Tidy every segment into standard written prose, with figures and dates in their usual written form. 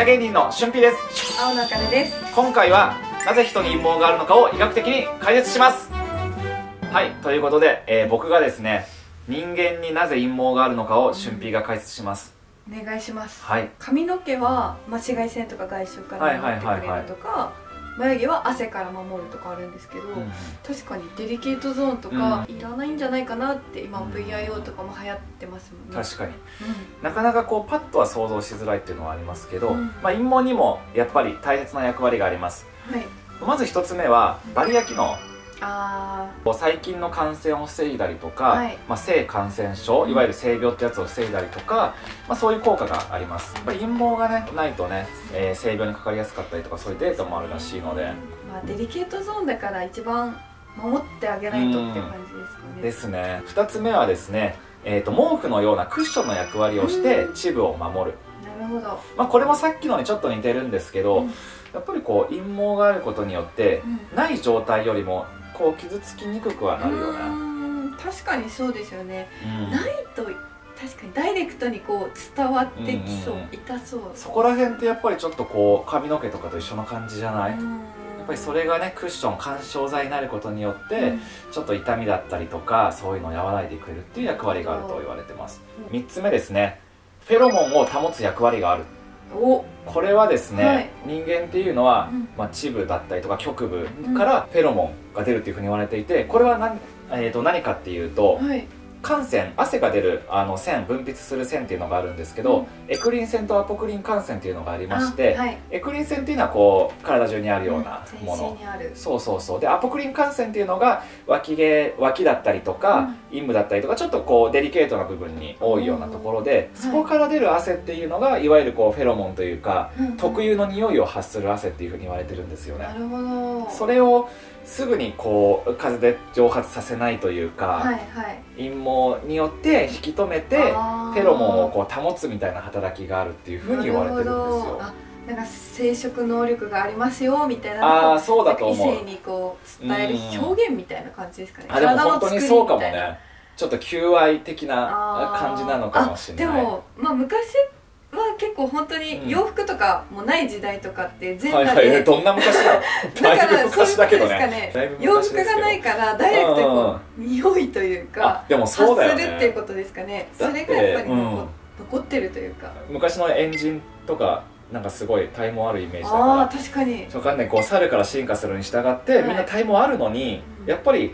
者芸人のしゅんぴーです。青のあかねです。今回はなぜ人に陰謀があるのかを医学的に解説します。はい、ということで、僕がですね、人間になぜ陰謀があるのかをしゅんぴーが解説します。お願いします。はい、髪の毛は紫外線とか外周から守ってくれるとか、眉毛は汗から守るとかあるんですけど、うん、確かにデリケートゾーンとかいらないんじゃないかなって。今 VIO とかも流行ってますもんね。確かに、うん、なかなかこうパッとは想像しづらいっていうのはありますけど、うん、まあ、陰謀にもやっぱり大切な役割があります。はい、まず一つ目はバリア機能。細菌の感染を防いだりとか、はい、まあ、性感染症、いわゆる性病ってやつを防いだりとか、まあ、そういう効果があります。やっぱり陰謀が、ね、ないとね、性病にかかりやすかったりとか、そういうデータもあるらしいので、まあ、デリケートゾーンだから一番守ってあげないとっていう感じですかね。ですね。2つ目はですね、毛布のようなクッションの役割をして恥部を守る。なるほど。まあ、これもさっきのにちょっと似てるんですけど、うん、やっぱりこう陰謀があることによって、うん、ない状態よりもこう傷つきにくくはなるよね。確かにそうですよね、うん、ないと確かにダイレクトにこう伝わってきそう、痛そう。そこら辺ってやっぱりちょっとこう髪の毛とかと一緒の感じじゃない？やっぱりそれがね、クッション緩衝材になることによって、うん、ちょっと痛みだったりとか、そういうのを和らいでくれるっていう役割があると言われてます。うん、3つ目ですね、フェロモンを保つ役割がある。お、これはですね、はい、人間っていうのは、まあ、恥部だったりとか局部からフェロモンが出るっていうふうに言われていて、これは 何かっていうと、はい、汗腺、汗が出る腺、分泌する腺っていうのがあるんですけど、エクリン腺とアポクリン汗腺っていうのがありまして、はい、エクリン腺っていうのはこう体中にあるようなもの、そうそうそう。で、アポクリン汗腺っていうのが脇だったりとか、うん、陰部だったりとか、ちょっとこうデリケートな部分に多いようなところで、そこから出る汗っていうのがいわゆるこうフェロモンというか、うん、特有の匂いを発する汗っていうふうに言われてるんですよね。なるほど。それをすぐにこう風で蒸発させないというか、はいはい、陰謀によって引き止めてフェロモンをこう保つみたいな働きがあるっていうふうに言われてるんですよ。あ、なんか生殖能力がありますよみたいな、そうだと思う。異性にこう伝える表現みたいな感じですかね。あ、でも本当にそうかもね。ちょっと求愛的な感じなのかもしれない。でも、まあ、昔は結構本当に洋服とかもない時代とかって全裸で、はい、どんな昔だだから昔だけどね、洋服がないからダイレクトにこう匂いというか発するっていうことですかね。それがやっぱり残ってるというか、昔のエンジンとかなんかすごい体毛あるイメージだから。確かにわかんない、こう猿から進化するに従ってみんな体毛あるのに、やっぱり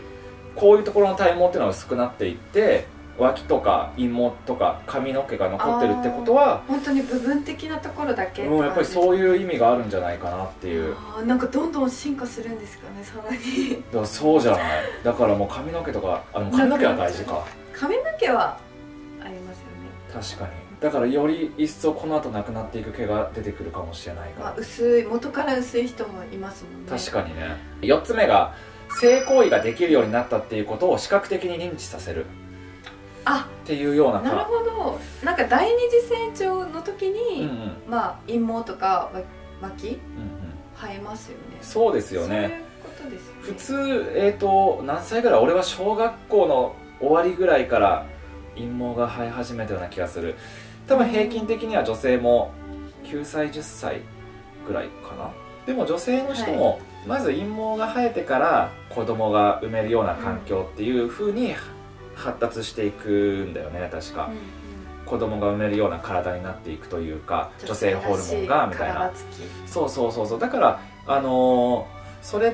こういうところの体毛っていうのは薄くなっていって、脇とか陰毛とか髪の毛が残ってるってことは本当に部分的なところだけ、やっぱりそういう意味があるんじゃないかなっていう。なんかどんどん進化するんですかね、さらに。だからそうじゃない、だからもう髪の毛とか、髪の毛は大事か。髪の毛はありますよね。確かに。だからより一層この後なくなっていく毛が出てくるかもしれないから、まあ、薄い、元から薄い人もいますもんね。確かにね。4つ目が性行為ができるようになったっていうことを視覚的に認知させるっていうような。なるほど。なんか第二次成長の時に、うん、うん、まあ陰毛とか脇生えますよね。そうですよね。そういうことですね。普通何歳ぐらい？俺は小学校の終わりぐらいから陰毛が生え始めたような気がする。多分平均的には女性も9歳10歳ぐらいかな。でも女性の人も、はい、まず陰毛が生えてから子供が産めるような環境っていうふうに、うん、発達していくんだよね、確か。子供が産めるような体になっていくというか、女性ホルモンがみたいな。そうそうそうそう。だからそれが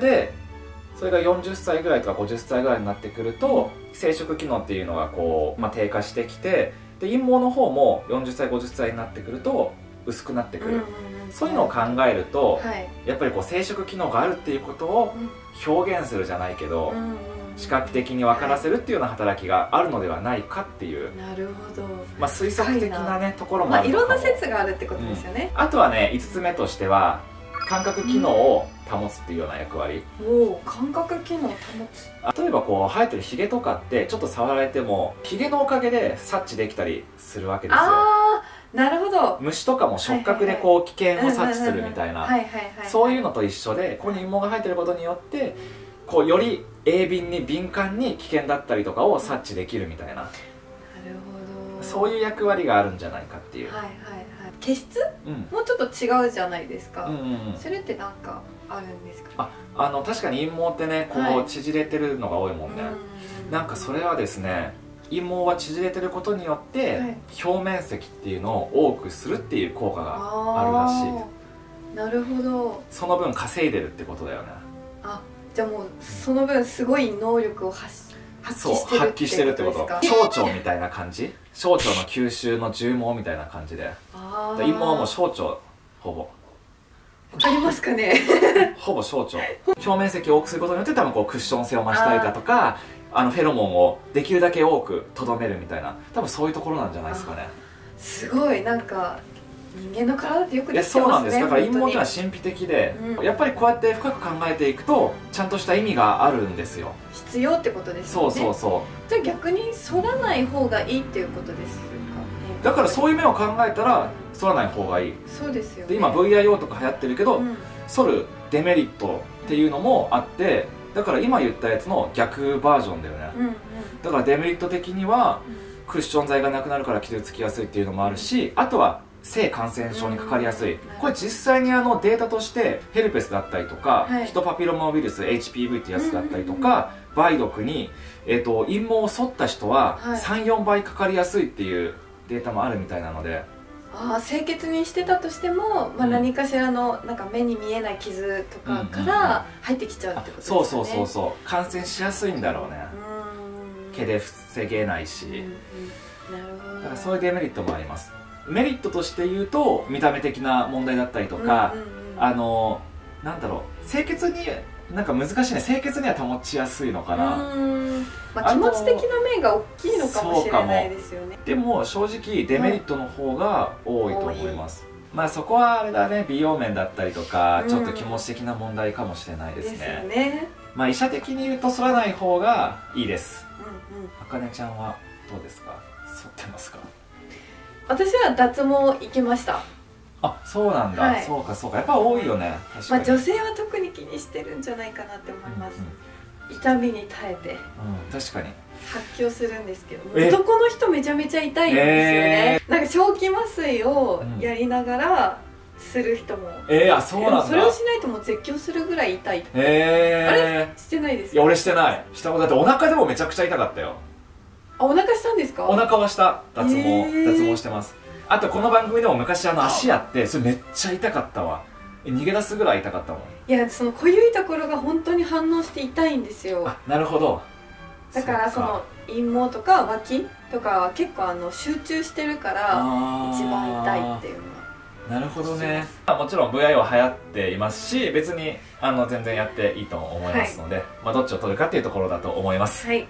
40歳ぐらいとか50歳ぐらいになってくると、生殖機能っていうのがこう、まあ、低下してきて、で陰毛の方も40歳50歳になってくると薄くなってくる。そういうのを考えると、はい、やっぱりこう生殖機能があるっていうことを表現するじゃないけど、視覚的に分からせるっていうような働きがあるのではないかっていう。なるほど。まあ推測的なねところもあるのかも。まあいろんな説があるってことですよね。あとはね、5つ目としては感覚機能を保つっていうような役割。おお、感覚機能を保つ。例えばこう生えてるヒゲとかってちょっと触られてもヒゲのおかげで察知できたりするわけですよ。なるほど。虫とかも触覚でこう危険を察知するみたいな、そういうのと一緒で、ここに陰毛が生えてることによってこうより鋭敏に敏感に危険だったりとかを察知できるみたいな、そういう役割があるんじゃないかっていう。はいはいはい。毛質、もうちょっと違うじゃないですか。それってなんかあるんですか？確かに陰毛ってね、こう縮れてるのが多いもんね。なんかそれはですね、陰毛は縮れてることによって表面積っていうのを多くするっていう効果があるらしい。なるほど。その分稼いでるってことだよね。あ、じゃあもうその分すごい能力を発揮してるってこと。小腸みたいな感じ、小腸の吸収の重毛みたいな感じで、陰毛はもう小腸、ほぼありますかねほぼ小腸、表面積を多くすることによって多分こうクッション性を増したりだとか、フェロモンをできるだけ多くとどめるみたいな、多分そういうところなんじゃないですかね。すごいなんか人間の体ってよくできてますね。そうなんです。だから陰毛というのは神秘的で、やっぱりこうやって深く考えていくとちゃんとした意味があるんですよ。必要ってことですよね。そうそうそう。じゃあ逆に剃らない方がいいっていうことですかね。だからそういう面を考えたら剃らない方がいい。そうですよね。で今 VIO とか流行ってるけど、剃るデメリットっていうのもあって、だから今言ったやつの逆バージョンだよね。だからデメリット的にはクッション材がなくなるから傷つきやすいっていうのもあるし、あとは性感染症にかかりやすい。これ実際にデータとしてヘルペスだったりとか、ヒトパピロマウイルス HPV ってやつだったりとか、梅毒に陰毛を剃った人は 3,4 倍かかりやすいっていうデータもあるみたいなので。清潔にしてたとしても、何かしらのなんか目に見えない傷とかから入ってきちゃうってことですね。そうそうそうそう、感染しやすいんだろうね。毛で防げないし、だからそういうデメリットもあります。メリットとして言うと見た目的な問題だったりとか、なんだろう、清潔になんか難しいね。清潔には保ちやすいのかな。気持ち的な面が大きいのかもしれないですよね。でも正直デメリットの方が多いと思います。まあそこはあれだね、美容面だったりとかちょっと気持ち的な問題かもしれないですね。まあ医者的に言うと剃らない方がいいです。あかねちゃんはどうですか？剃ってますか？私は脱毛行きました。あ、そうなんだ、そうかそうか、やっぱ多いよね。まあ女性は特に気にしてるんじゃないかなって思います。痛みに耐えて、確かに発狂するんですけど、男の人めちゃめちゃ痛いんですよね。なんか正気麻酔をやりながらする人も、あ、そうなんだ。それをしないともう絶叫するぐらい痛い。あれしてないですか？いや、俺してない。したもんだって、お腹でもめちゃくちゃ痛かったよ。あ、お腹したんですか？お腹はした。脱毛してます。あとこの番組でも昔足やって、それめっちゃ痛かったわ。逃げ出すぐらい痛かったもん。いや、その濃ゆいところが本当に反応して痛いんですよ。あ、なるほど。だからその陰毛とか脇とかは結構集中してるから一番痛いっていうのは。なるほどね。もちろん VIO 流行っていますし、別に全然やっていいと思いますので、どっちを取るかっていうところだと思います。はい、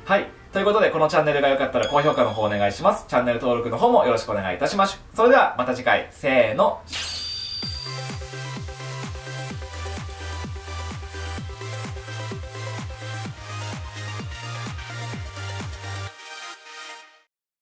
ということでこのチャンネルが良かったら高評価の方お願いします。チャンネル登録の方もよろしくお願いいたします。それではまた次回、せーの。